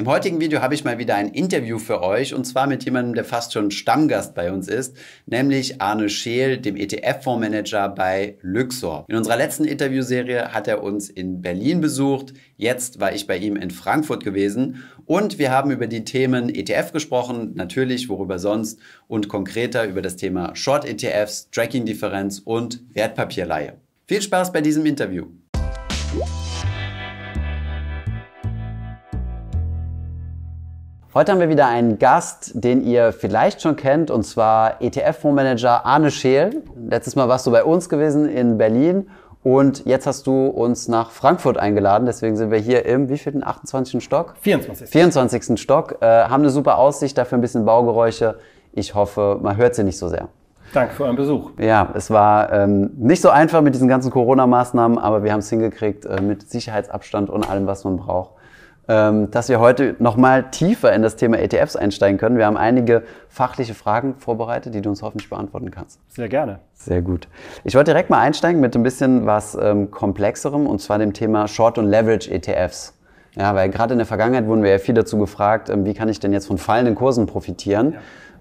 Im heutigen Video habe ich mal wieder ein Interview für euch und zwar mit jemandem, der fast schon Stammgast bei uns ist, nämlich Arne Scheehl, dem ETF-Fondsmanager bei Luxor. In unserer letzten Interviewserie hat er uns in Berlin besucht, jetzt war ich bei ihm in Frankfurt gewesen und wir haben über die Themen ETF gesprochen, natürlich, worüber sonst, und konkreter über das Thema Short-ETFs, Tracking-Differenz und Wertpapierleihe. Viel Spaß bei diesem Interview! Heute haben wir wieder einen Gast, den ihr vielleicht schon kennt, und zwar ETF-Fondsmanager Arne Scheehl. Letztes Mal warst du bei uns gewesen in Berlin und jetzt hast du uns nach Frankfurt eingeladen. Deswegen sind wir hier im, wie viel, 28. Stock? 24. 24. Stock. Haben eine super Aussicht, dafür ein bisschen Baugeräusche. Ich hoffe, man hört sie nicht so sehr. Danke für euren Besuch. Ja, es war nicht so einfach mit diesen ganzen Corona-Maßnahmen, aber wir haben es hingekriegt mit Sicherheitsabstand und allem, was man braucht, dass wir heute nochmal tiefer in das Thema ETFs einsteigen können. Wir haben einige fachliche Fragen vorbereitet, die du uns hoffentlich beantworten kannst. Sehr gerne. Sehr gut. Ich wollte direkt mal einsteigen mit ein bisschen was Komplexerem, und zwar dem Thema Short- und Leverage-ETFs. Ja, weil gerade in der Vergangenheit wurden wir ja viel dazu gefragt, wie kann ich denn jetzt von fallenden Kursen profitieren?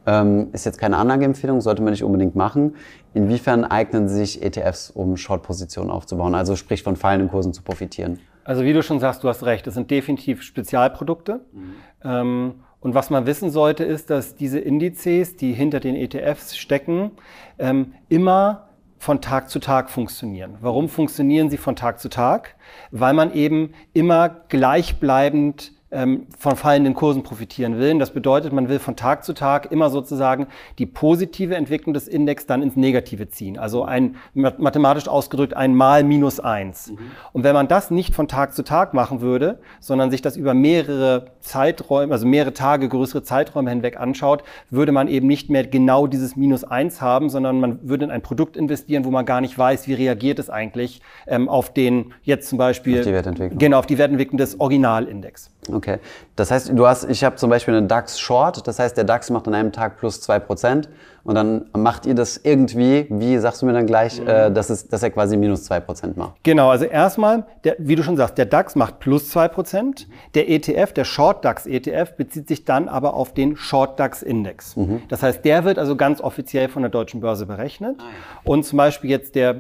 Ja. Ist jetzt keine Anlageempfehlung, sollte man nicht unbedingt machen. Inwiefern eignen sich ETFs, um Short-Positionen aufzubauen? Also sprich, von fallenden Kursen zu profitieren. Also wie du schon sagst, du hast recht, das sind definitiv Spezialprodukte. Und was man wissen sollte, ist, dass diese Indizes, die hinter den ETFs stecken, immer von Tag zu Tag funktionieren. Warum funktionieren sie von Tag zu Tag? Weil man eben immer gleichbleibend von fallenden Kursen profitieren will. Das bedeutet, man will von Tag zu Tag immer sozusagen die positive Entwicklung des Index dann ins Negative ziehen. Also ein, mathematisch ausgedrückt, ein mal minus 1. Und wenn man das nicht von Tag zu Tag machen würde, sondern sich das über mehrere Zeiträume, also mehrere Tage, größere Zeiträume hinweg anschaut, würde man eben nicht mehr genau dieses minus 1 haben, sondern man würde in ein Produkt investieren, wo man gar nicht weiß, wie reagiert es eigentlich auf den, jetzt zum Beispiel, auf die Wertentwicklung. Genau, auf die Wertentwicklung des Originalindex. Okay, das heißt, ich habe zum Beispiel einen DAX Short, das heißt, der DAX macht an einem Tag plus 2% und dann macht ihr das irgendwie, wie sagst du mir dann gleich, dass er quasi minus 2% macht? Genau, also erstmal, wie du schon sagst, der DAX macht plus 2%, der ETF, der Short-DAX-ETF bezieht sich dann aber auf den Short-DAX-Index. Das heißt, der wird also ganz offiziell von der Deutschen Börse berechnet und zum Beispiel jetzt der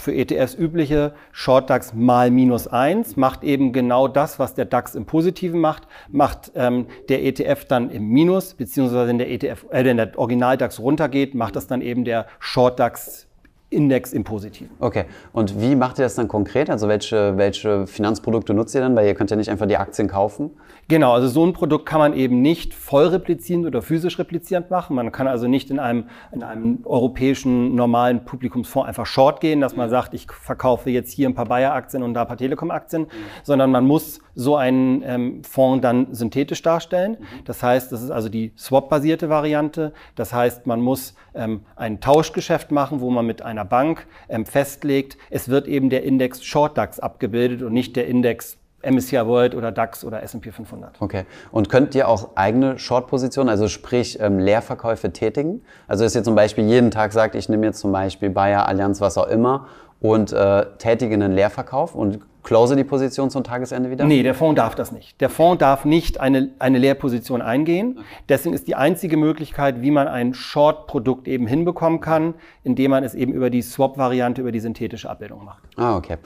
für ETFs übliche Short-DAX mal minus 1 macht eben genau das, was der DAX im Positiven macht der ETF dann im Minus, beziehungsweise wenn der Original-DAX runtergeht, macht das dann eben der Short-DAX-Index im Positiven. Okay, und wie macht ihr das dann konkret? Also welche Finanzprodukte nutzt ihr dann? Weil ihr könnt ja nicht einfach die Aktien kaufen. Genau, also so ein Produkt kann man eben nicht voll replizierend oder physisch replizierend machen. Man kann also nicht in einem europäischen normalen Publikumsfonds einfach short gehen, dass man sagt, ich verkaufe jetzt hier ein paar Bayer-Aktien und da ein paar Telekom-Aktien, sondern man muss so einen Fonds dann synthetisch darstellen. Das heißt, das ist also die Swap-basierte Variante. Das heißt, man muss ein Tauschgeschäft machen, wo man mit einer Bank festlegt, es wird eben der Index Short DAX abgebildet und nicht der Index MSCI World oder DAX oder S&P 500. Okay. Und könnt ihr auch eigene Short-Positionen, also sprich Leerverkäufe tätigen? Also dass ihr zum Beispiel jeden Tag sagt, ich nehme jetzt zum Beispiel Bayer, Allianz, was auch immer und tätige einen Leerverkauf und close die Position zum Tagesende wieder? Nee, der Fonds darf das nicht. Der Fonds darf nicht eine Leerposition eingehen. Deswegen ist die einzige Möglichkeit, wie man ein Short-Produkt eben hinbekommen kann, indem man es eben über die Swap-Variante, über die synthetische Abbildung macht. Ah, okay.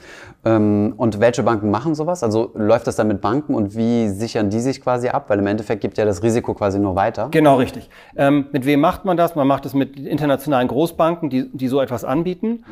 Und welche Banken machen sowas? Also läuft das dann mit Banken und wie sichern die sich quasi ab? Weil im Endeffekt gibt ja das Risiko quasi nur weiter. Genau, richtig. Mit wem macht man das? Man macht es mit internationalen Großbanken, die so etwas anbieten.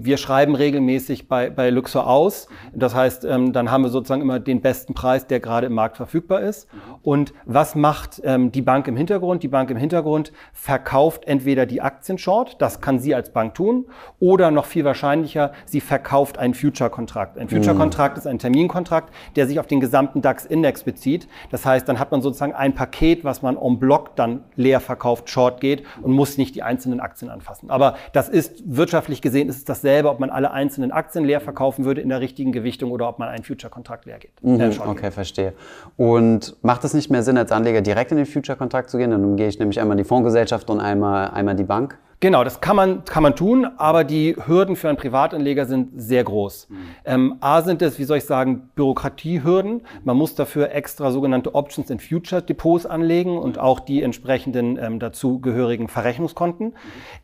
Wir schreiben regelmäßig bei Luxor aus. Das heißt, dann haben wir sozusagen immer den besten Preis, der gerade im Markt verfügbar ist. Und was macht die Bank im Hintergrund? Die Bank im Hintergrund verkauft entweder die Aktien short, das kann sie als Bank tun, oder noch viel wahrscheinlicher, sie verkauft einen Future-Kontrakt. Ein Future-Kontrakt ist ein Terminkontrakt, der sich auf den gesamten DAX-Index bezieht. Das heißt, dann hat man sozusagen ein Paket, was man en bloc dann leer verkauft, short geht und muss nicht die einzelnen Aktien anfassen. Aber das ist wirtschaftlich gesehen, ist es dasselbe, ob man alle einzelnen Aktien leer verkaufen würde in der richtigen Gewichtung oder ob man einen Future-Kontrakt leer geht. Okay, verstehe. Und macht es nicht mehr Sinn, als Anleger direkt in den Future-Kontrakt zu gehen? Dann umgehe ich nämlich einmal die Fondsgesellschaft und einmal die Bank. Genau, das kann man tun, aber die Hürden für einen Privatanleger sind sehr groß. Mhm. A sind es, wie soll ich sagen, Bürokratiehürden. Man muss dafür extra sogenannte Options and Future Depots anlegen und auch die entsprechenden dazugehörigen Verrechnungskonten. Mhm.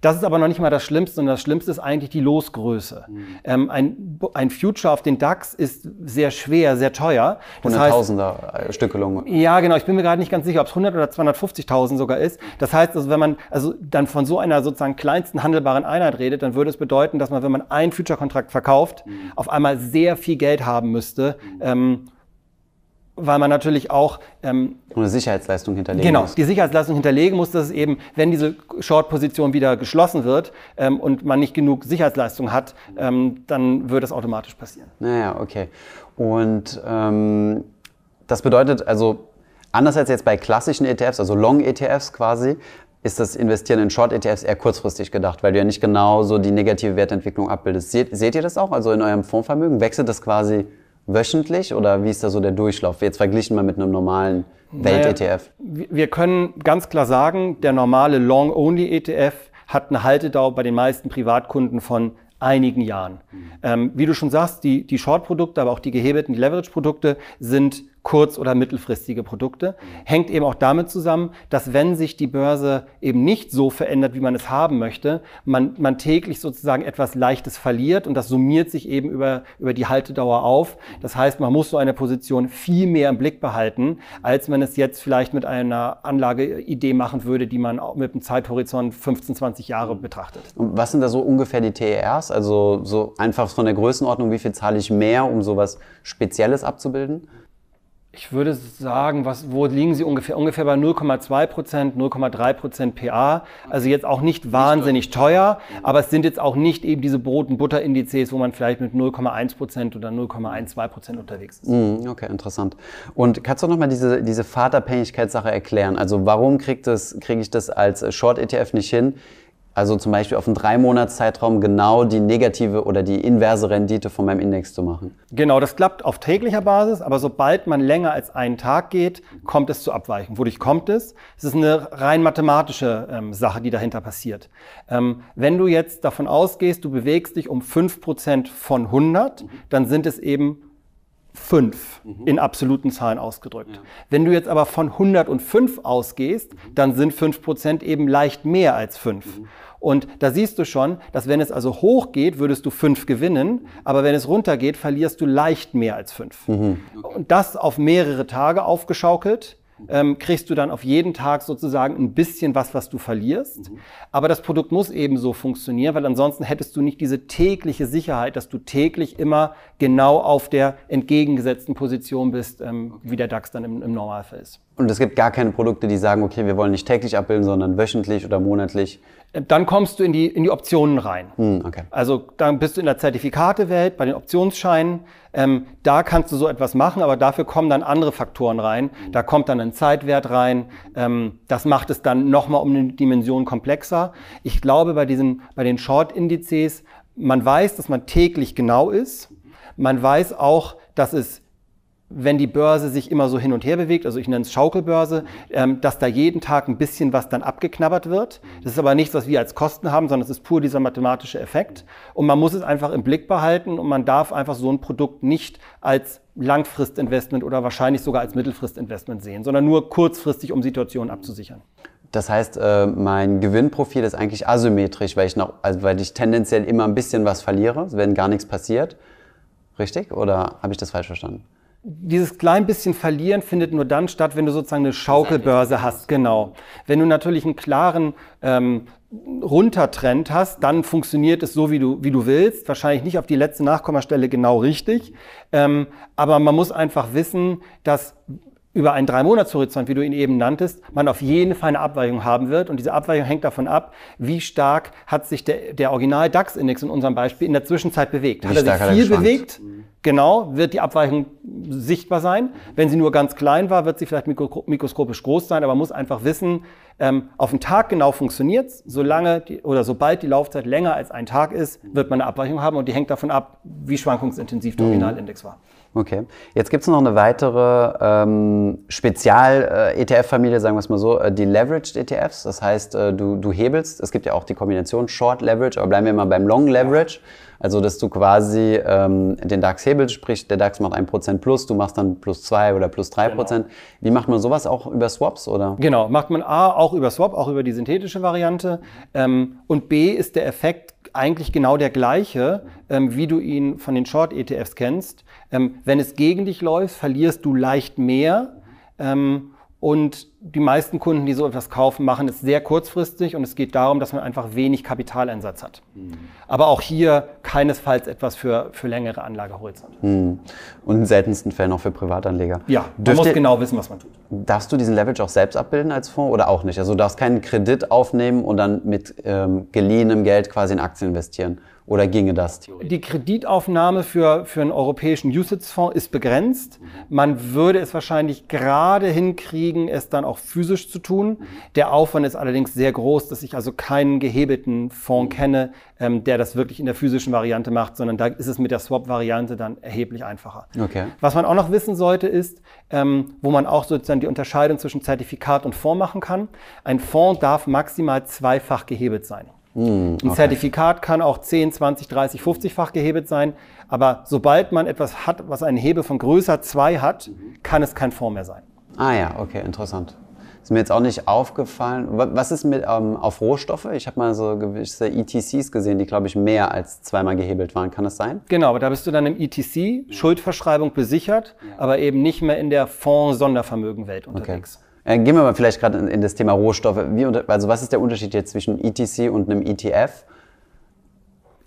Das ist aber noch nicht mal das Schlimmste, sondern das Schlimmste ist eigentlich die Losgröße. Mhm. Ein Future auf den DAX ist sehr schwer, sehr teuer. Hunderttausender Stückelung. Ja, genau. Ich bin mir gerade nicht ganz sicher, ob es 100 oder 250.000 sogar ist. Das heißt, also, wenn man also dann von so einer sozusagen kleinsten handelbaren Einheit redet, dann würde es bedeuten, dass man, wenn man einen Future-Kontrakt verkauft, auf einmal sehr viel Geld haben müsste, weil man natürlich auch eine Sicherheitsleistung hinterlegen muss. Genau, die Sicherheitsleistung hinterlegen muss, dass es eben, wenn diese Short-Position wieder geschlossen wird und man nicht genug Sicherheitsleistung hat, dann würde das automatisch passieren. Naja, okay. Und das bedeutet also, anders als jetzt bei klassischen ETFs, also Long-ETFs quasi, ist das Investieren in Short-ETFs eher kurzfristig gedacht, weil du ja nicht genau so die negative Wertentwicklung abbildest. Seht ihr das auch? Also in eurem Fondsvermögen? Wechselt das quasi wöchentlich oder wie ist da so der Durchlauf? Jetzt verglichen wir mit einem normalen Welt-ETF. Naja, wir können ganz klar sagen, der normale Long-Only-ETF hat eine Haltedauer bei den meisten Privatkunden von einigen Jahren. Wie du schon sagst, die Short-Produkte, aber auch die gehebelten, die Leverage-Produkte sind kurz- oder mittelfristige Produkte. Hängt eben auch damit zusammen, dass wenn sich die Börse eben nicht so verändert, wie man es haben möchte, man täglich sozusagen etwas Leichtes verliert und das summiert sich eben über die Haltedauer auf. Das heißt, man muss so eine Position viel mehr im Blick behalten, als man es jetzt vielleicht mit einer Anlageidee machen würde, die man auch mit einem Zeithorizont 15, 20 Jahre betrachtet. Und was sind da so ungefähr die TERs? Also so einfach von der Größenordnung, wie viel zahle ich mehr, um sowas Spezielles abzubilden? Ich würde sagen, wo liegen sie ungefähr? Ungefähr bei 0,2%, 0,3% PA. Also jetzt auch nicht wahnsinnig teuer, aber es sind jetzt auch nicht eben diese Brot- und Butter-Indizes, wo man vielleicht mit 0,1% oder 0,12% unterwegs ist. Okay, interessant. Und kannst du nochmal diese Fahrtabhängigkeitssache erklären? Also warum kriege ich das als Short-ETF nicht hin? Also zum Beispiel auf einen 3-Monats-Zeitraum genau die negative oder die inverse Rendite von meinem Index zu machen. Genau, das klappt auf täglicher Basis, aber sobald man länger als einen Tag geht, kommt es zu Abweichungen. Wodurch kommt es? Es ist eine rein mathematische Sache, die dahinter passiert. Wenn du jetzt davon ausgehst, du bewegst dich um 5% von 100, dann sind es eben 5 in absoluten Zahlen ausgedrückt. Ja. Wenn du jetzt aber von 105 ausgehst, dann sind 5% eben leicht mehr als 5. Und da siehst du schon, dass wenn es also hoch geht, würdest du 5 gewinnen, aber wenn es runter geht, verlierst du leicht mehr als 5. Okay. Und das auf mehrere Tage aufgeschaukelt, kriegst du dann auf jeden Tag sozusagen ein bisschen was du verlierst. Aber das Produkt muss eben so funktionieren, weil ansonsten hättest du nicht diese tägliche Sicherheit, dass du täglich immer genau auf der entgegengesetzten Position bist, wie der DAX dann im Normalfall ist. Und es gibt gar keine Produkte, die sagen, okay, wir wollen nicht täglich abbilden, sondern wöchentlich oder monatlich? Dann kommst du in die Optionen rein. Okay. Also dann bist du in der Zertifikatewelt, bei den Optionsscheinen. Da kannst du so etwas machen, aber dafür kommen dann andere Faktoren rein. Da kommt dann ein Zeitwert rein. Das macht es dann nochmal um eine Dimension komplexer. Ich glaube, bei den Short-Indizes, man weiß, dass man täglich genau ist. Man weiß auch, dass es, wenn die Börse sich immer so hin und her bewegt, also ich nenne es Schaukelbörse, dass da jeden Tag ein bisschen was dann abgeknabbert wird. Das ist aber nichts, was wir als Kosten haben, sondern es ist pur dieser mathematische Effekt. Und man muss es einfach im Blick behalten und man darf einfach so ein Produkt nicht als Langfristinvestment oder wahrscheinlich sogar als Mittelfristinvestment sehen, sondern nur kurzfristig, um Situationen abzusichern. Das heißt, mein Gewinnprofil ist eigentlich asymmetrisch, weil ich tendenziell immer ein bisschen was verliere, wenn gar nichts passiert. Richtig? Oder habe ich das falsch verstanden? Dieses klein bisschen Verlieren findet nur dann statt, wenn du sozusagen eine Schaukelbörse hast, genau. Wenn du natürlich einen klaren Runtertrend hast, dann funktioniert es so, wie du willst. Wahrscheinlich nicht auf die letzte Nachkommastelle genau richtig. Aber man muss einfach wissen, dass über einen 3-Monats-Horizont, wie du ihn eben nanntest, man auf jeden Fall eine Abweichung haben wird. Und diese Abweichung hängt davon ab, wie stark hat sich der Original-DAX-Index in unserem Beispiel in der Zwischenzeit bewegt. Hat er sich viel bewegt? Genau, wird die Abweichung sichtbar sein. Wenn sie nur ganz klein war, wird sie vielleicht mikroskopisch groß sein, aber man muss einfach wissen, auf den Tag genau funktioniert es. Sobald die Laufzeit länger als ein Tag ist, wird man eine Abweichung haben und die hängt davon ab, wie schwankungsintensiv der Originalindex war. Okay. Jetzt gibt es noch eine weitere Spezial-ETF-Familie, sagen wir es mal so, die Leveraged ETFs. Das heißt, du hebelst. Es gibt ja auch die Kombination Short Leverage, aber bleiben wir mal beim Long Leverage. Also, dass du quasi den DAX hebelst, sprich, der DAX macht 1% plus, du machst dann plus 2 oder plus 3%. Genau. Wie macht man sowas? Auch über Swaps, oder? Genau, macht man A, auch über Swap, auch über die synthetische Variante. Und B ist der Effekt eigentlich genau der gleiche, wie du ihn von den Short-ETFs kennst. Wenn es gegen dich läuft, verlierst du leicht mehr. Und die meisten Kunden, die so etwas kaufen, machen es sehr kurzfristig und es geht darum, dass man einfach wenig Kapitaleinsatz hat. Mhm. Aber auch hier keinesfalls etwas für längere Anlagehorizonte. Mhm. Und in seltensten Fällen auch für Privatanleger. Ja, man muss genau wissen, was man tut. Darfst du diesen Leverage auch selbst abbilden als Fonds oder auch nicht? Also du darfst keinen Kredit aufnehmen und dann mit geliehenem Geld quasi in Aktien investieren. Oder ginge das theoretisch? Die Kreditaufnahme für einen europäischen UCITS-Fonds ist begrenzt. Man würde es wahrscheinlich gerade hinkriegen, es dann auch physisch zu tun. Der Aufwand ist allerdings sehr groß, dass ich also keinen gehebelten Fonds kenne, der das wirklich in der physischen Variante macht, sondern da ist es mit der Swap-Variante dann erheblich einfacher. Okay. Was man auch noch wissen sollte ist, wo man auch sozusagen die Unterscheidung zwischen Zertifikat und Fonds machen kann. Ein Fonds darf maximal zweifach gehebelt sein. Ein Zertifikat kann auch 10, 20, 30, 50-fach gehebelt sein, aber sobald man etwas hat, was einen Hebel von größer 2 hat, kann es kein Fonds mehr sein. Ah ja, okay, interessant. Ist mir jetzt auch nicht aufgefallen. Was ist mit auf Rohstoffe? Ich habe mal so gewisse ETCs gesehen, die, glaube ich, mehr als 2-mal gehebelt waren. Kann das sein? Genau, aber da bist du dann im ETC, Schuldverschreibung besichert, aber eben nicht mehr in der Fonds-Sondervermögen-Welt unterwegs. Okay. Gehen wir mal vielleicht gerade in das Thema Rohstoffe. Also was ist der Unterschied jetzt zwischen ETC und einem ETF?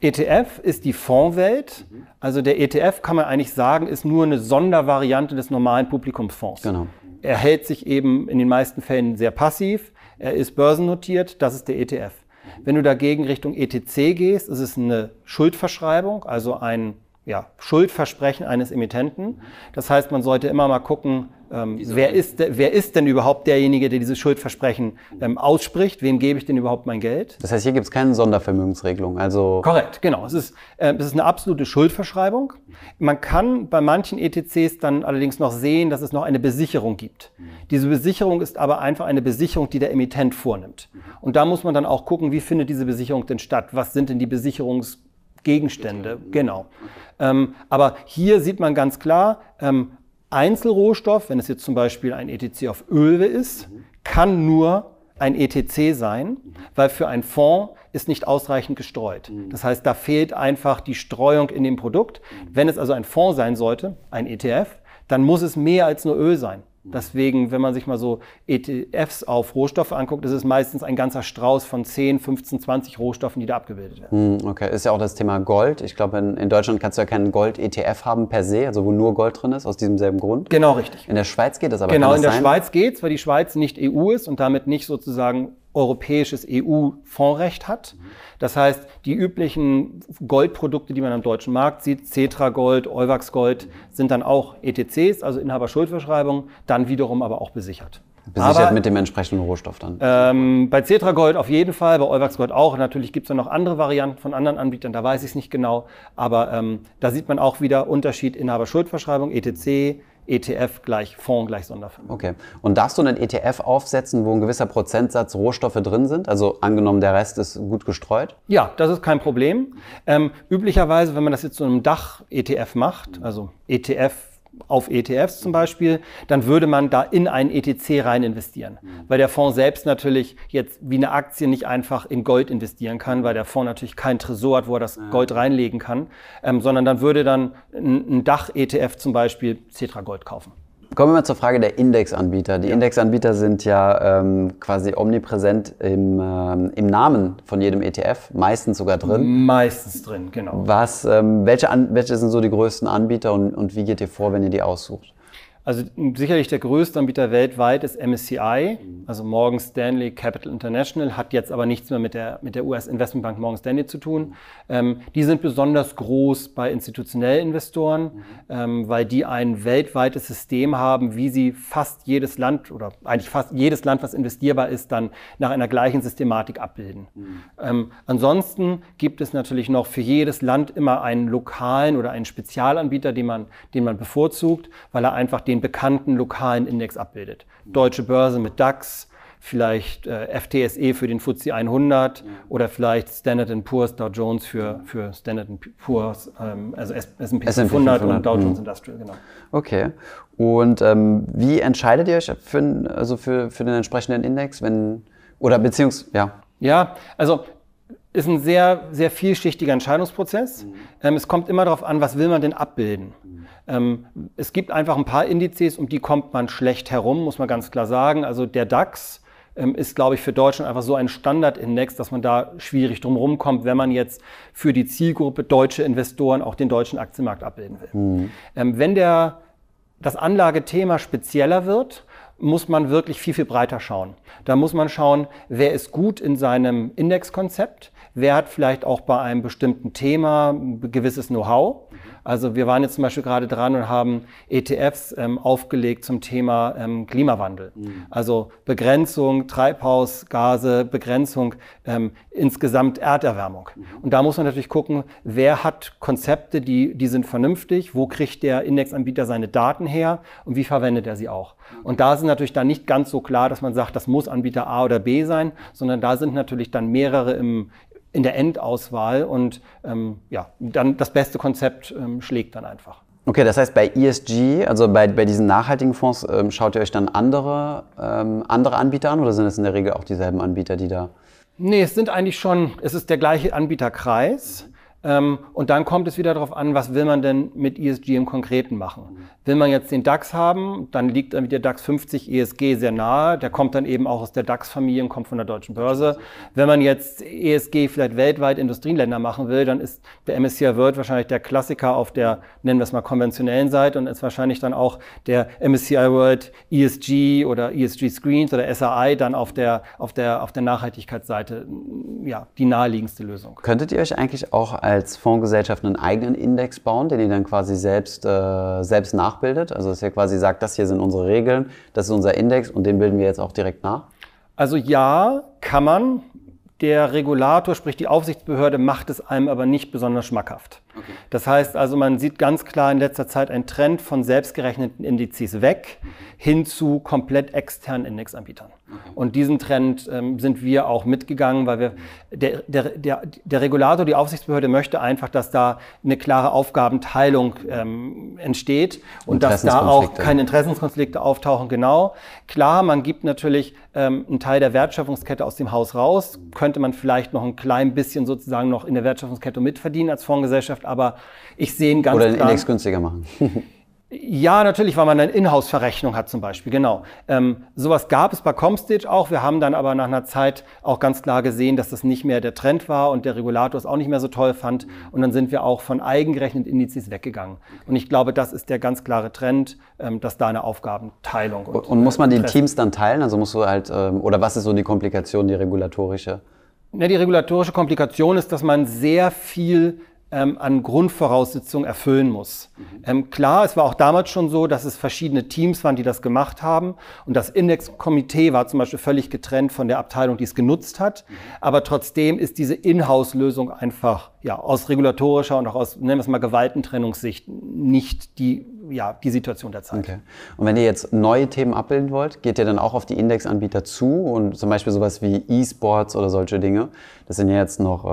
ETF ist die Fondswelt. Also der ETF, kann man eigentlich sagen, ist nur eine Sondervariante des normalen Publikumsfonds. Genau. Er hält sich eben in den meisten Fällen sehr passiv. Er ist börsennotiert. Das ist der ETF. Wenn du dagegen Richtung ETC gehst, ist es eine Schuldverschreibung, also ein Schuldversprechen eines Emittenten. Das heißt, man sollte immer mal gucken, wer ist denn überhaupt derjenige, der dieses Schuldversprechen ausspricht? Wem gebe ich denn überhaupt mein Geld? Das heißt, hier gibt es keine Sondervermögensregelung. Also korrekt, genau. Es ist eine absolute Schuldverschreibung. Man kann bei manchen ETCs dann allerdings noch sehen, dass es noch eine Besicherung gibt. Diese Besicherung ist aber einfach eine Besicherung, die der Emittent vornimmt. Und da muss man dann auch gucken, wie findet diese Besicherung denn statt? Was sind denn die Besicherungsgegenstände? Genau. Aber hier sieht man ganz klar, Einzelrohstoff, wenn es jetzt zum Beispiel ein ETC auf Öl ist, kann nur ein ETC sein, weil für einen Fonds ist nicht ausreichend gestreut. Das heißt, da fehlt einfach die Streuung in dem Produkt. Wenn es also ein Fonds sein sollte, ein ETF, dann muss es mehr als nur Öl sein. Deswegen, wenn man sich mal so ETFs auf Rohstoffe anguckt, ist es meistens ein ganzer Strauß von 10, 15, 20 Rohstoffen, die da abgebildet werden. Okay, ist ja auch das Thema Gold. Ich glaube, in Deutschland kannst du ja keinen Gold-ETF haben per se, also wo nur Gold drin ist, aus diesem selben Grund. Genau, richtig. In der Schweiz geht das aber nicht. Genau, in der Schweiz geht's, weil die Schweiz nicht EU ist und damit nicht sozusagen europäisches EU-Fondsrecht hat. Das heißt, die üblichen Goldprodukte, die man am deutschen Markt sieht, Cetragold, Euwaxgold, sind dann auch ETCs, also Inhaberschuldverschreibungen, dann wiederum aber auch besichert. Besichert aber mit dem entsprechenden Rohstoff dann? Bei Cetragold auf jeden Fall, bei Euwaxgold auch. Natürlich gibt es dann noch andere Varianten von anderen Anbietern, da weiß ich es nicht genau. Aber da sieht man auch wieder Unterschied Inhaberschuldverschreibung, ETC, ETF gleich Fonds gleich Sondervermögen. Okay. Und darfst du einen ETF aufsetzen, wo ein gewisser Prozentsatz Rohstoffe drin sind? Also angenommen, der Rest ist gut gestreut? Ja, das ist kein Problem. Üblicherweise, wenn man das jetzt zu einem Dach-ETF macht, also ETF auf ETFs zum Beispiel, dann würde man da in einen ETC rein investieren. Weil der Fonds selbst natürlich jetzt wie eine Aktie nicht einfach in Gold investieren kann, weil der Fonds natürlich keinen Tresor hat, wo er das Gold reinlegen kann, sondern dann würde dann ein Dach-ETF zum Beispiel Cetragold kaufen. Kommen wir mal zur Frage der Indexanbieter. Die Indexanbieter sind ja quasi omnipräsent im Namen von jedem ETF, meistens sogar drin. Meistens drin, genau. Welche sind so die größten Anbieter und wie geht ihr vor, wenn ihr die aussucht? Also sicherlich der größte Anbieter weltweit ist MSCI. Also Morgan Stanley Capital International hat jetzt aber nichts mehr mit der US-Investmentbank Morgan Stanley zu tun. Die sind besonders groß bei institutionellen Investoren, weil die ein weltweites System haben, wie sie fast jedes Land oder eigentlich fast jedes Land, was investierbar ist, dann nach einer gleichen Systematik abbilden. Ansonsten gibt es natürlich noch für jedes Land immer einen lokalen oder einen Spezialanbieter, den man bevorzugt, weil er einfach den bekannten lokalen Index abbildet. Deutsche Börse mit DAX, vielleicht FTSE für den FTSE 100 oder vielleicht Standard & Poor's, Dow Jones für Standard & Poor's, also S&P 500 und Dow Jones Industrial, genau. Okay. Und wie entscheidet ihr euch für den entsprechenden Index, also ist ein sehr, sehr vielschichtiger Entscheidungsprozess. Es kommt immer darauf an, was will man denn abbilden. Es gibt einfach ein paar Indizes, um die kommt man schlecht herum, muss man ganz klar sagen. Also der DAX ist, glaube ich, für Deutschland einfach so ein Standardindex, dass man da schwierig drum rumkommt, wenn man jetzt für die Zielgruppe deutsche Investoren auch den deutschen Aktienmarkt abbilden will. Wenn das Anlagethema spezieller wird, muss man wirklich viel, viel breiter schauen. Da muss man schauen, wer ist gut in seinem Indexkonzept, wer hat vielleicht auch bei einem bestimmten Thema ein gewisses Know-how. Also wir waren jetzt zum Beispiel gerade dran und haben ETFs aufgelegt zum Thema Klimawandel. Also Begrenzung, Treibhausgase, Begrenzung, insgesamt Erderwärmung. Und da muss man natürlich gucken, wer hat Konzepte, die sind vernünftig, wo kriegt der Indexanbieter seine Daten her und wie verwendet er sie auch. Und da sind natürlich dann nicht ganz so klar, dass man sagt, das muss Anbieter A oder B sein, sondern da sind natürlich dann mehrere in der Endauswahl und dann das beste Konzept schlägt dann einfach. Okay, das heißt bei ESG, also bei diesen nachhaltigen Fonds, schaut ihr euch dann andere Anbieter an oder sind es in der Regel auch dieselben Anbieter, die da? Nee, es ist der gleiche Anbieterkreis. Und dann kommt es wieder darauf an, was will man denn mit ESG im Konkreten machen. Will man jetzt den DAX haben, dann liegt dann der DAX 50 ESG sehr nahe. Der kommt dann eben auch aus der DAX-Familie und kommt von der Deutschen Börse. Wenn man jetzt ESG vielleicht weltweit Industrieländer machen will, dann ist der MSCI World wahrscheinlich der Klassiker auf der, nennen wir es mal, konventionellen Seite und ist wahrscheinlich dann auch der MSCI World ESG oder ESG Screens oder SRI dann auf der Nachhaltigkeitsseite die naheliegendste Lösung. Könntet ihr euch eigentlich auch als Fondsgesellschaft einen eigenen Index bauen, den ihr dann quasi selbst nachbildet? Also dass ihr quasi sagt, das hier sind unsere Regeln, das ist unser Index und den bilden wir jetzt auch direkt nach? Also ja, kann man. Der Regulator, sprich die Aufsichtsbehörde, macht es einem aber nicht besonders schmackhaft. Okay. Das heißt also, man sieht ganz klar in letzter Zeit einen Trend von selbstgerechneten Indizes weg hin zu komplett externen Indexanbietern. Okay. Und diesen Trend sind wir auch mitgegangen, weil der Regulator, die Aufsichtsbehörde möchte einfach, dass da eine klare Aufgabenteilung entsteht und dass da auch keine Interessenkonflikte auftauchen. Genau. Klar, man gibt natürlich einen Teil der Wertschöpfungskette aus dem Haus raus, könnte man vielleicht noch ein klein bisschen sozusagen noch in der Wertschöpfungskette mitverdienen als Fondsgesellschaft, aber ich sehe ihn ganz klar... Oder den Index günstiger machen. Ja, natürlich, weil man eine Inhouse-Verrechnung hat zum Beispiel, genau. Sowas gab es bei ComStage auch. Wir haben dann aber nach einer Zeit auch ganz klar gesehen, dass das nicht mehr der Trend war und der Regulator es auch nicht mehr so toll fand. Und dann sind wir auch von eigengerechneten Indizes weggegangen. Und ich glaube, das ist der ganz klare Trend, dass da eine Aufgabenteilung... Und muss man den Teams dann teilen? Also musst du oder was ist so die Komplikation, die regulatorische? Die regulatorische Komplikation ist, dass man sehr viel an Grundvoraussetzungen erfüllen muss. Klar, es war auch damals schon so, dass es verschiedene Teams waren, die das gemacht haben. Und das Indexkomitee war zum Beispiel völlig getrennt von der Abteilung, die es genutzt hat. Aber trotzdem ist diese Inhouse-Lösung einfach aus regulatorischer und auch aus, nennen wir es mal, Gewaltentrennungssicht nicht die Situation der Zeit. Okay. Und wenn ihr jetzt neue Themen abbilden wollt, geht ihr dann auch auf die Indexanbieter zu und zum Beispiel sowas wie E-Sports oder solche Dinge? Das sind ja jetzt noch...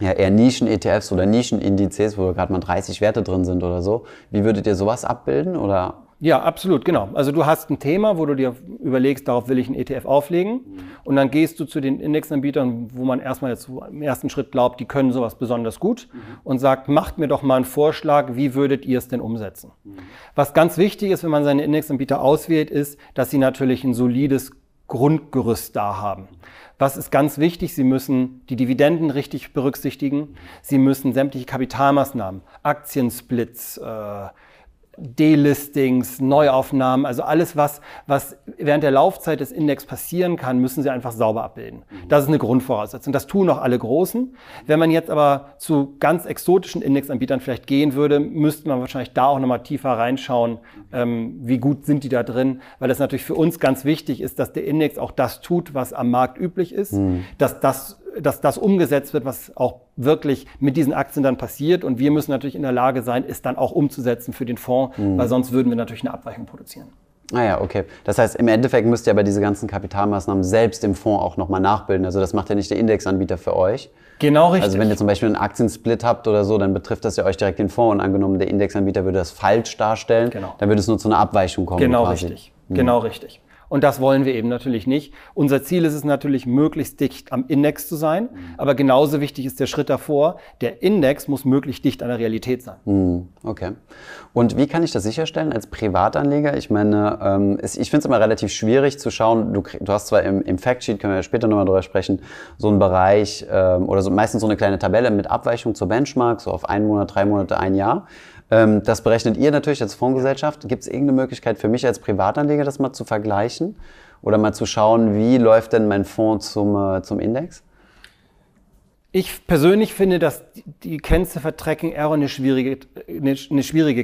eher Nischen-ETFs oder Nischen-Indizes, wo gerade mal 30 Werte drin sind oder so. Wie würdet ihr sowas abbilden? Oder? Ja, absolut, genau. Also du hast ein Thema, wo du dir überlegst, darauf will ich einen ETF auflegen. Und dann gehst du zu den Indexanbietern, wo man erstmal jetzt im ersten Schritt glaubt, die können sowas besonders gut und sagt, macht mir doch mal einen Vorschlag, wie würdet ihr es denn umsetzen? Was ganz wichtig ist, wenn man seine Indexanbieter auswählt, ist, dass sie natürlich ein solides Grundgerüst da haben. Was ist ganz wichtig? Sie müssen die Dividenden richtig berücksichtigen. Sie müssen sämtliche Kapitalmaßnahmen, Aktiensplits, Delistings, Neuaufnahmen, also alles, was während der Laufzeit des Index passieren kann, müssen sie einfach sauber abbilden. Das ist eine Grundvoraussetzung. Das tun auch alle Großen. Wenn man jetzt aber zu ganz exotischen Indexanbietern vielleicht gehen würde, müsste man wahrscheinlich da auch nochmal tiefer reinschauen, wie gut sind die da drin, weil das natürlich für uns ganz wichtig ist, dass der Index auch das tut, was am Markt üblich ist, dass das umgesetzt wird, was auch wirklich mit diesen Aktien dann passiert. Und wir müssen natürlich in der Lage sein, es dann auch umzusetzen für den Fonds, weil sonst würden wir natürlich eine Abweichung produzieren. Ah ja, okay. Das heißt, im Endeffekt müsst ihr aber diese ganzen Kapitalmaßnahmen selbst im Fonds auch nochmal nachbilden. Also das macht ja nicht der Indexanbieter für euch. Genau, richtig. Also wenn ihr zum Beispiel einen Aktiensplit habt oder so, dann betrifft das ja euch direkt den Fonds. Und angenommen, der Indexanbieter würde das falsch darstellen, dann würde es nur zu einer Abweichung kommen. Genau, quasi. Richtig. Genau, richtig. Und das wollen wir eben natürlich nicht. Unser Ziel ist es natürlich, möglichst dicht am Index zu sein. Aber genauso wichtig ist der Schritt davor, der Index muss möglichst dicht an der Realität sein. Okay. Und wie kann ich das sicherstellen als Privatanleger? Ich meine, ich finde es immer relativ schwierig zu schauen. Du hast zwar im Factsheet, können wir ja später nochmal drüber sprechen, so einen Bereich oder so, meistens so eine kleine Tabelle mit Abweichung zur Benchmark, so auf 1 Monat, 3 Monate, 1 Jahr. Das berechnet ihr natürlich als Fondsgesellschaft. Gibt es irgendeine Möglichkeit für mich als Privatanleger, das mal zu vergleichen oder mal zu schauen, wie läuft denn mein Fonds zum Index? Ich persönlich finde, dass die Kennziffer Tracking Error eine schwierige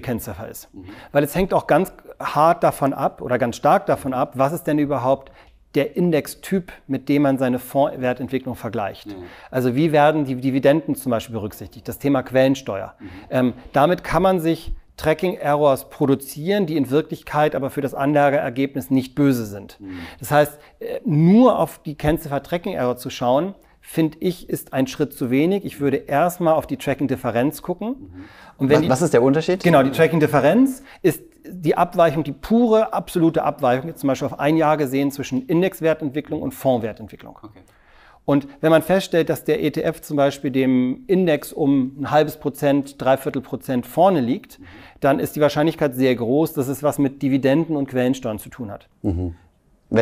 Kennziffer ist. Weil es hängt auch ganz hart davon ab oder ganz stark davon ab, was ist denn überhaupt der Indextyp, mit dem man seine Fondswertentwicklung vergleicht. Also wie werden die Dividenden zum Beispiel berücksichtigt, das Thema Quellensteuer. Damit kann man sich Tracking-Errors produzieren, die in Wirklichkeit aber für das Anlageergebnis nicht böse sind. Das heißt, nur auf die Kennziffer Tracking-Error zu schauen, finde ich, ist ein Schritt zu wenig. Ich würde erstmal auf die Tracking-Differenz gucken. Und was ist der Unterschied? Genau, die Tracking-Differenz ist die Abweichung, die pure, absolute Abweichung, jetzt zum Beispiel auf 1 Jahr gesehen, zwischen Indexwertentwicklung und Fondswertentwicklung. Okay. Und wenn man feststellt, dass der ETF zum Beispiel dem Index um 0,5%, 0,75% vorne liegt, dann ist die Wahrscheinlichkeit sehr groß, dass es was mit Dividenden und Quellensteuern zu tun hat. Wenn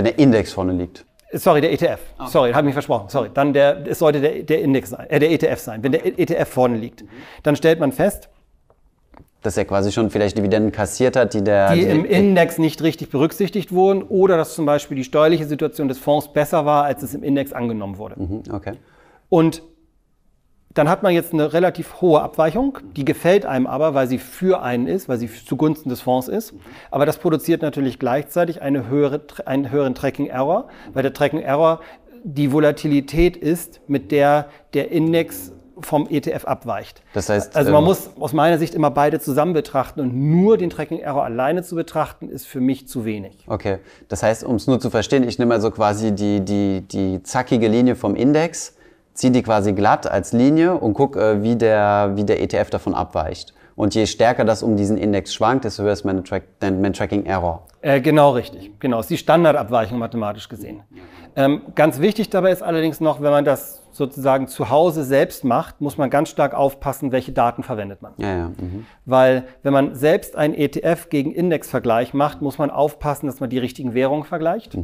der Index vorne liegt. Sorry, der ETF. Okay. Sorry, habe mich versprochen. Sorry, dann es sollte der Index sein, der ETF sein. Wenn der ETF vorne liegt, dann stellt man fest, dass er quasi schon vielleicht Dividenden kassiert hat, die im Index nicht richtig berücksichtigt wurden oder dass zum Beispiel die steuerliche Situation des Fonds besser war, als es im Index angenommen wurde. Okay. Und dann hat man jetzt eine relativ hohe Abweichung, die gefällt einem aber, weil sie für einen ist, weil sie zugunsten des Fonds ist. Aber das produziert natürlich gleichzeitig einen höheren Tracking-Error, weil der Tracking-Error die Volatilität ist, mit der der Index vom ETF abweicht. Das heißt, also man muss aus meiner Sicht immer beide zusammen betrachten und nur den Tracking-Error alleine zu betrachten, ist für mich zu wenig. Okay, das heißt, um es nur zu verstehen, ich nehme also quasi die zackige Linie vom Index, ziehe die quasi glatt als Linie und gucke, wie der ETF davon abweicht. Und je stärker das um diesen Index schwankt, desto höher ist mein Tracking-Error. Genau, richtig. Genau, ist die Standardabweichung mathematisch gesehen. Ganz wichtig dabei ist allerdings noch, wenn man das sozusagen zu Hause selbst macht, muss man ganz stark aufpassen, welche Daten verwendet man. Weil wenn man selbst einen ETF gegen Indexvergleich macht, muss man aufpassen, dass man die richtigen Währungen vergleicht.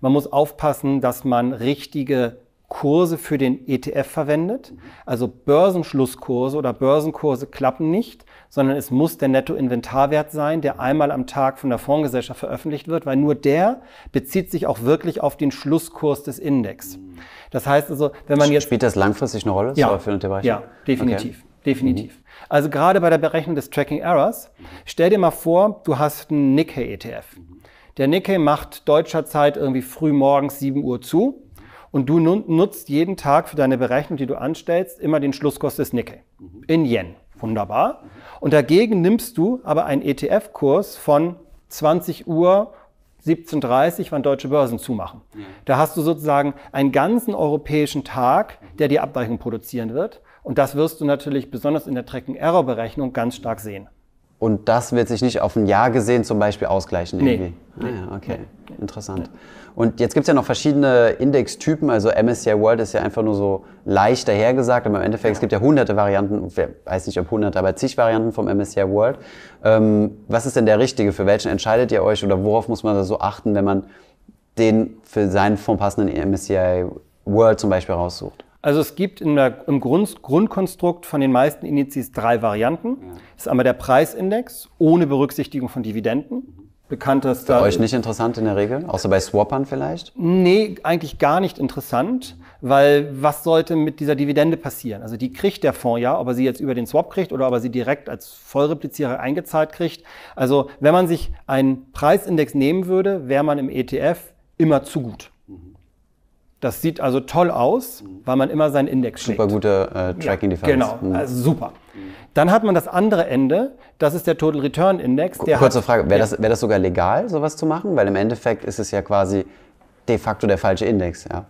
Man muss aufpassen, dass man richtige Kurse für den ETF verwendet. Also Börsenschlusskurse oder Börsenkurse klappen nicht, sondern es muss der Nettoinventarwert sein, der einmal am Tag von der Fondsgesellschaft veröffentlicht wird, weil nur der bezieht sich auch wirklich auf den Schlusskurs des Index. Das heißt also, wenn man jetzt... Spielt das langfristig eine Rolle? Ja, für den Bereich? Ja, definitiv. Okay. Definitiv. Also gerade bei der Berechnung des Tracking Errors, stell dir mal vor, du hast einen Nikkei-ETF. Der Nikkei macht deutscher Zeit irgendwie früh morgens 7 Uhr zu. Und du nutzt jeden Tag für deine Berechnung, die du anstellst, immer den Schlusskurs des Nikkei in Yen. Wunderbar. Und dagegen nimmst du aber einen ETF-Kurs von 20 Uhr, 17.30 Uhr, wann deutsche Börsen zumachen. Da hast du sozusagen einen ganzen europäischen Tag, der die Abweichung produzieren wird. Und das wirst du natürlich besonders in der Tracking-Error-Berechnung ganz stark sehen. Und das wird sich nicht auf ein Jahr gesehen zum Beispiel ausgleichen irgendwie? Nee. Ah ja, okay. Nee. Interessant. Nee. Und jetzt gibt es ja noch verschiedene Indextypen, also MSCI World ist ja einfach nur so leicht dahergesagt, aber im Endeffekt es gibt ja hunderte Varianten, ich weiß nicht ob hunderte, aber zig Varianten vom MSCI World. Was ist denn der richtige? Für welchen entscheidet ihr euch oder worauf muss man da so achten, wenn man den für seinen Fonds passenden MSCI World zum Beispiel raussucht? Also es gibt im Grundkonstrukt von den meisten Indizes drei Varianten. Ja. Das ist einmal der Preisindex ohne Berücksichtigung von Dividenden. Bekanntester. Für euch nicht interessant in der Regel? Außer bei Swappern vielleicht? Nee, eigentlich gar nicht interessant, weil was sollte mit dieser Dividende passieren? Also die kriegt der Fonds ja, ob er sie jetzt über den Swap kriegt oder ob er sie direkt als Vollreplizierer eingezahlt kriegt. Also wenn man sich einen Preisindex nehmen würde, wäre man im ETF immer zu gut. Das sieht also toll aus, weil man immer seinen Index schlägt. Super gute Tracking-Differenz. Genau, also super. Dann hat man das andere Ende, das ist der Total Return Index. Kurze Frage, wäre das sogar legal, sowas zu machen? Weil im Endeffekt ist es ja quasi de facto der falsche Index. Ja?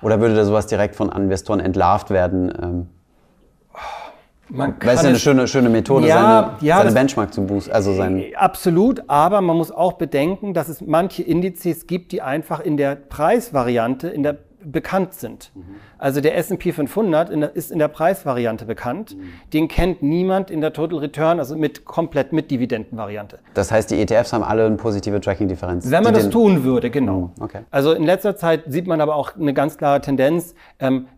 Oder würde da sowas direkt von Investoren entlarvt werden? Man kann, weil es ja eine schöne Methode, seine Benchmark zu boosten. Also absolut, aber man muss auch bedenken, dass es manche Indizes gibt, die einfach in der Preisvariante bekannt sind. Mhm. Also der S&P 500 ist in der Preisvariante bekannt. Mhm. Den kennt niemand in der Total Return, also komplett mit Dividendenvariante. Das heißt, die ETFs haben alle eine positive Tracking-Differenz? Wenn man das tun würde, genau. Mhm. Okay. Also in letzter Zeit sieht man aber auch eine ganz klare Tendenz,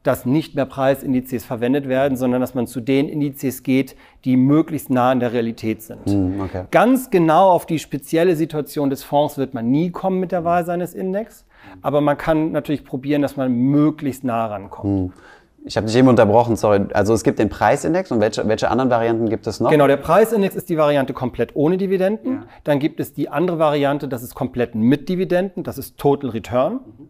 dass nicht mehr Preisindizes verwendet werden, sondern dass man zu den Indizes geht, die möglichst nah an der Realität sind. Mhm, okay. Ganz genau auf die spezielle Situation des Fonds wird man nie kommen mit der Wahl seines Index. Aber man kann natürlich probieren, dass man möglichst nah rankommt. Ich habe dich eben unterbrochen, sorry. Also es gibt den Preisindex und welche anderen Varianten gibt es noch? Genau, der Preisindex ist die Variante komplett ohne Dividenden. Ja. Dann gibt es die andere Variante, das ist komplett mit Dividenden, das ist Total Return. Mhm.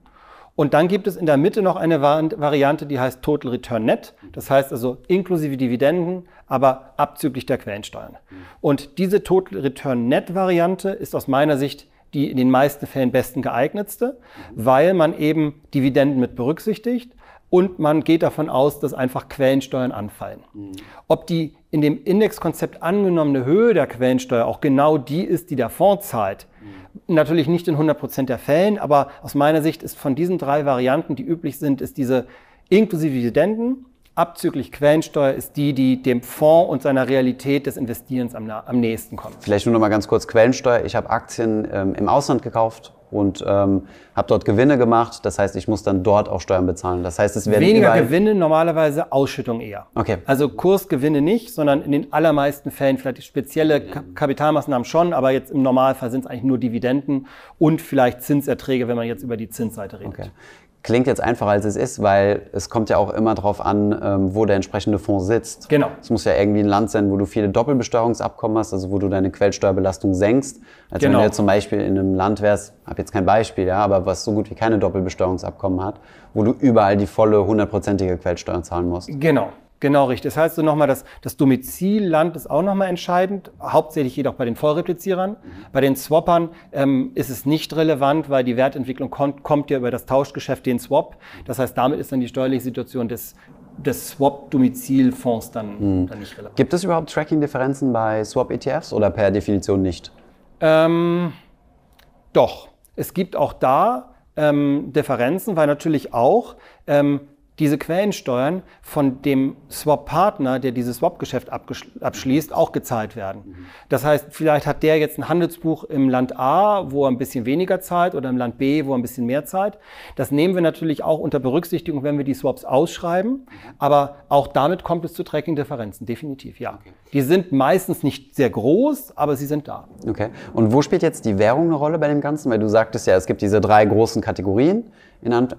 Und dann gibt es in der Mitte noch eine Variante, die heißt Total Return Net. Das heißt also inklusive Dividenden, aber abzüglich der Quellensteuern. Mhm. Und diese Total Return Net Variante ist aus meiner Sicht die in den meisten Fällen besten geeignetste, weil man eben Dividenden mit berücksichtigt und man geht davon aus, dass einfach Quellensteuern anfallen. Ob die in dem Indexkonzept angenommene Höhe der Quellensteuer auch genau die ist, die der Fonds zahlt, natürlich nicht in 100% der Fällen, aber aus meiner Sicht ist von diesen drei Varianten, die üblich sind, ist diese inklusive Dividenden, abzüglich Quellensteuer ist die, die dem Fonds und seiner Realität des Investierens am nächsten kommt. Vielleicht nur noch mal ganz kurz Quellensteuer. Ich habe Aktien im Ausland gekauft und habe dort Gewinne gemacht. Das heißt, ich muss dann dort auch Steuern bezahlen. Das heißt, es werden weniger Gewinne, normalerweise Ausschüttung eher. Okay. Also Kursgewinne nicht, sondern in den allermeisten Fällen vielleicht spezielle Kapitalmaßnahmen schon, aber jetzt im Normalfall sind es eigentlich nur Dividenden und vielleicht Zinserträge, wenn man jetzt über die Zinsseite redet. Okay. Klingt jetzt einfacher, als es ist, weil es kommt ja auch immer darauf an, wo der entsprechende Fonds sitzt. Genau. Es muss ja irgendwie ein Land sein, wo du viele Doppelbesteuerungsabkommen hast, also wo du deine Quellensteuerbelastung senkst. Also wenn du jetzt zum Beispiel in einem Land wärst, habe jetzt kein Beispiel, ja, aber was so gut wie keine Doppelbesteuerungsabkommen hat, wo du überall die volle, 100%ige Quellensteuer zahlen musst. Genau. Genau, richtig. Das heißt so nochmal, das Domizilland ist auch nochmal entscheidend, hauptsächlich jedoch bei den Vollreplizierern. Bei den Swappern ist es nicht relevant, weil die Wertentwicklung kommt ja über das Tauschgeschäft, den Swap. Das heißt, damit ist dann die steuerliche Situation des Swap-Domizilfonds dann nicht relevant. Gibt es überhaupt Tracking-Differenzen bei Swap-ETFs oder per Definition nicht? Doch, es gibt auch da Differenzen, weil natürlich auch diese Quellensteuern von dem Swap-Partner, der dieses Swap-Geschäft abschließt, auch gezahlt werden. Das heißt, vielleicht hat der jetzt ein Handelsbuch im Land A, wo er ein bisschen weniger zahlt, oder im Land B, wo er ein bisschen mehr zahlt. Das nehmen wir natürlich auch unter Berücksichtigung, wenn wir die Swaps ausschreiben. Aber auch damit kommt es zu Tracking-Differenzen, definitiv, ja. Die sind meistens nicht sehr groß, aber sie sind da. Okay. Und wo spielt jetzt die Währung eine Rolle bei dem Ganzen? Weil du sagtest ja, es gibt diese drei großen Kategorien. Und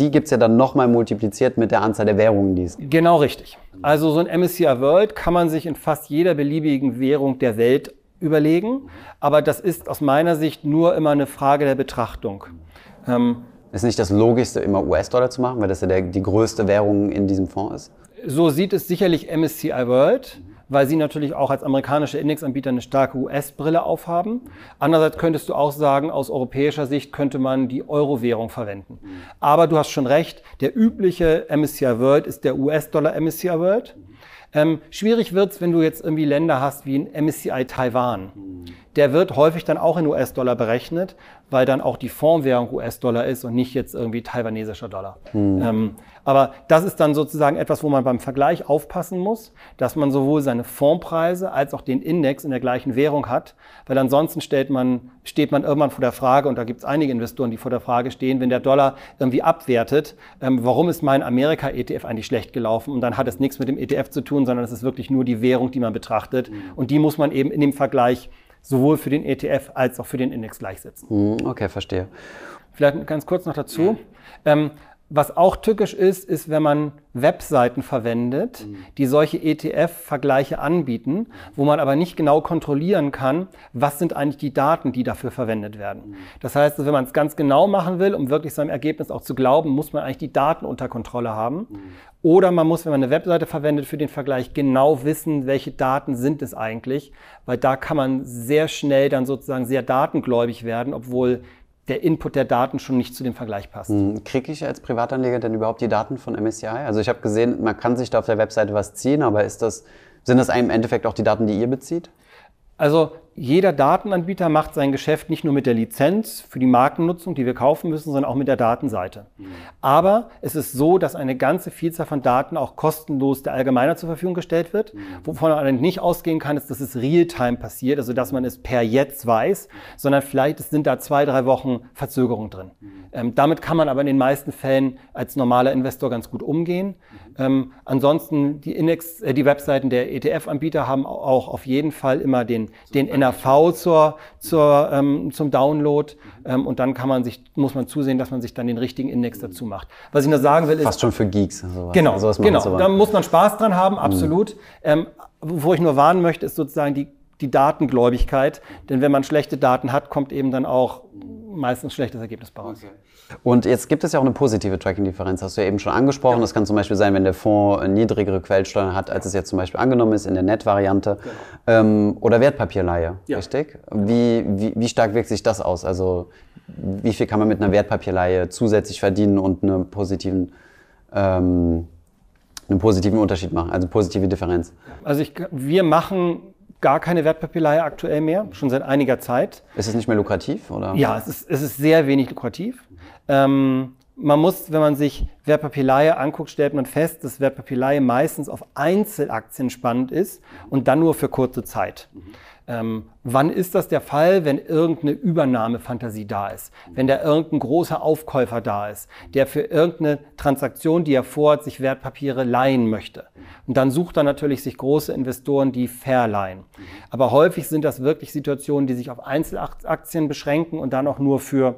die gibt es ja dann nochmal multipliziert mit der Anzahl der Währungen, die es gibt. Genau, richtig. Also so ein MSCI World kann man sich in fast jeder beliebigen Währung der Welt überlegen, aber das ist aus meiner Sicht nur immer eine Frage der Betrachtung. Ist nicht das Logischste, immer US-Dollar zu machen, weil das ja die größte Währung in diesem Fonds ist? So sieht es sicherlich MSCI World, weil sie natürlich auch als amerikanische Indexanbieter eine starke US-Brille aufhaben. Andererseits könntest du auch sagen, aus europäischer Sicht könnte man die Euro-Währung verwenden. Aber du hast schon recht, der übliche MSCI World ist der US-Dollar MSCI World. Schwierig wird's, wenn du jetzt irgendwie Länder hast wie ein MSCI Taiwan. der wird häufig dann auch in US-Dollar berechnet, weil dann auch die Fondswährung US-Dollar ist und nicht jetzt irgendwie taiwanesischer Dollar. Aber das ist dann sozusagen etwas, wo man beim Vergleich aufpassen muss, dass man sowohl seine Fondspreise als auch den Index in der gleichen Währung hat, weil ansonsten steht man irgendwann vor der Frage, und da gibt es einige Investoren, die vor der Frage stehen, wenn der Dollar irgendwie abwertet, warum ist mein Amerika-ETF eigentlich schlecht gelaufen? Und dann hat es nichts mit dem ETF zu tun, sondern es ist wirklich nur die Währung, die man betrachtet. Und die muss man eben in dem Vergleich sowohl für den ETF als auch für den Index gleichsetzen. Okay, verstehe. Vielleicht ganz kurz noch dazu. Was auch tückisch ist, ist, wenn man Webseiten verwendet, die solche ETF-Vergleiche anbieten, wo man aber nicht genau kontrollieren kann, was sind eigentlich die Daten, die dafür verwendet werden. Das heißt, wenn man es ganz genau machen will, um wirklich seinem Ergebnis auch zu glauben, muss man eigentlich die Daten unter Kontrolle haben. Oder man muss, wenn man eine Webseite verwendet für den Vergleich, genau wissen, welche Daten sind es eigentlich, weil da kann man sehr schnell dann sozusagen sehr datengläubig werden, obwohl der Input der Daten schon nicht zu dem Vergleich passt. Kriege ich als Privatanleger denn überhaupt die Daten von MSCI? Also ich habe gesehen, man kann sich da auf der Webseite was ziehen, aber sind das im Endeffekt auch die Daten, die ihr bezieht? Also jeder Datenanbieter macht sein Geschäft nicht nur mit der Lizenz für die Markennutzung, die wir kaufen müssen, sondern auch mit der Datenseite. Aber es ist so, dass eine ganze Vielzahl von Daten auch kostenlos der Allgemeinheit zur Verfügung gestellt wird. Wovon man nicht ausgehen kann, ist, dass es real-time passiert, also dass man es per jetzt weiß, sondern vielleicht sind da 2-3 Wochen Verzögerung drin. Damit kann man aber in den meisten Fällen als normaler Investor ganz gut umgehen. Ansonsten die Webseiten der ETF-Anbieter haben auch auf jeden Fall immer den NAV zum Download, und dann muss man zusehen, dass man sich dann den richtigen Index dazu macht. Was ich nur sagen will ist... Fast schon für Geeks. Sowas. Genau, sowas genau. So da muss man Spaß dran haben, absolut. Wo ich nur warnen möchte, ist sozusagen die Datengläubigkeit, denn wenn man schlechte Daten hat, kommt eben dann auch meistens schlechtes Ergebnis bei uns. Okay. Und jetzt gibt es ja auch eine positive Tracking-Differenz, hast du ja eben schon angesprochen. Ja. Das kann zum Beispiel sein, wenn der Fonds niedrigere Quellensteuern hat, als es jetzt zum Beispiel angenommen ist in der Net-Variante. Ja. Oder Wertpapierleihe, ja. Richtig? Wie stark wirkt sich das aus? Also wie viel kann man mit einer Wertpapierleihe zusätzlich verdienen und einen positiven Unterschied machen, also positive Differenz? Also wir machen gar keine Wertpapierleihe aktuell mehr, schon seit einiger Zeit. Ist es nicht mehr lukrativ, oder? Ja, es ist sehr wenig lukrativ. Man muss, wenn man sich Wertpapierleihe anguckt, stellt man fest, dass Wertpapierleihe meistens auf Einzelaktien spannend ist und dann nur für kurze Zeit. Wann ist das der Fall? Wenn irgendeine Übernahmefantasie da ist, wenn da irgendein großer Aufkäufer da ist, der für irgendeine Transaktion, die er vorhat, sich Wertpapiere leihen möchte. Und dann sucht er natürlich sich große Investoren, die verleihen. Aber häufig sind das wirklich Situationen, die sich auf Einzelaktien beschränken und dann auch nur für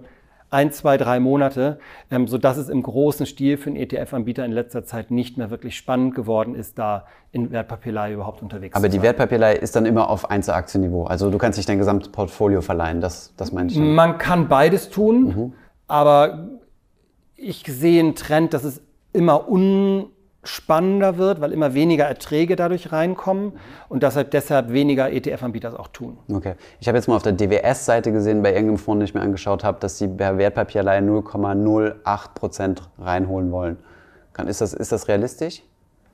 1, 2, 3 Monate, sodass es im großen Stil für einen ETF-Anbieter in letzter Zeit nicht mehr wirklich spannend geworden ist, da in Wertpapierleihe überhaupt unterwegs zu sein. Aber die Wertpapierleihe ist dann immer auf Einzelaktienniveau. Also du kannst nicht dein gesamtes Portfolio verleihen, das meine ich. Man kann beides tun, aber ich sehe einen Trend, dass es immer spannender wird, weil immer weniger Erträge dadurch reinkommen und deshalb weniger ETF-Anbieter es auch tun. Okay. Ich habe jetzt mal auf der DWS-Seite gesehen, bei irgendeinem Fonds, den ich mir angeschaut habe, dass sie bei Wertpapierleihe 0,08% reinholen wollen. Ist das realistisch?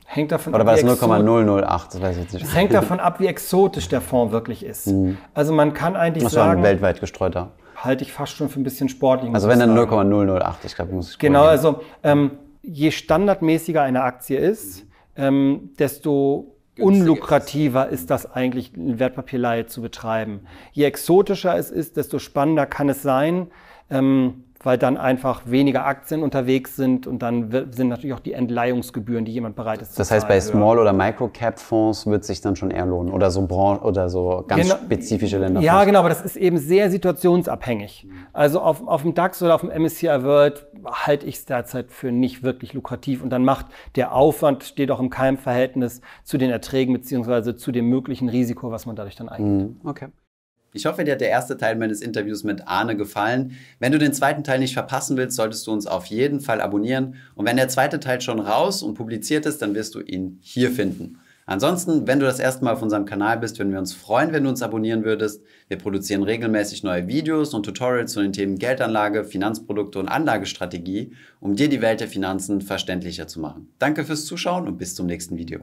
Hängt davon ab, wie exotisch. Oder war es 0,008? Das weiß ich jetzt nicht. Es hängt davon ab, wie exotisch der Fonds wirklich ist. Also man kann eigentlich sagen... Das war ein weltweit gestreuter. Halte ich fast schon für ein bisschen sportlich. Also wenn dann 0,008, ich glaube, muss ich... Genau, also... Je standardmäßiger eine Aktie ist, desto unlukrativer ist das eigentlich, eine Wertpapierleihe zu betreiben. Je exotischer es ist, desto spannender kann es sein, weil dann einfach weniger Aktien unterwegs sind und dann sind natürlich auch die Entleihungsgebühren, die jemand bereit ist zu zahlen. Das heißt, bei Small- oder Micro-Cap-Fonds wird es sich dann schon eher lohnen oder so ganz spezifische Länder. Ja, genau, aber das ist eben sehr situationsabhängig. Also auf dem DAX oder auf dem MSCI World halte ich es derzeit für nicht wirklich lukrativ und dann der Aufwand steht auch in keinem Verhältnis zu den Erträgen bzw. zu dem möglichen Risiko, was man dadurch dann eingeht. Okay. Ich hoffe, dir hat der erste Teil meines Interviews mit Arne gefallen. Wenn du den zweiten Teil nicht verpassen willst, solltest du uns auf jeden Fall abonnieren. Und wenn der zweite Teil schon raus und publiziert ist, dann wirst du ihn hier finden. Ansonsten, wenn du das erste Mal auf unserem Kanal bist, würden wir uns freuen, wenn du uns abonnieren würdest. Wir produzieren regelmäßig neue Videos und Tutorials zu den Themen Geldanlage, Finanzprodukte und Anlagestrategie, um dir die Welt der Finanzen verständlicher zu machen. Danke fürs Zuschauen und bis zum nächsten Video.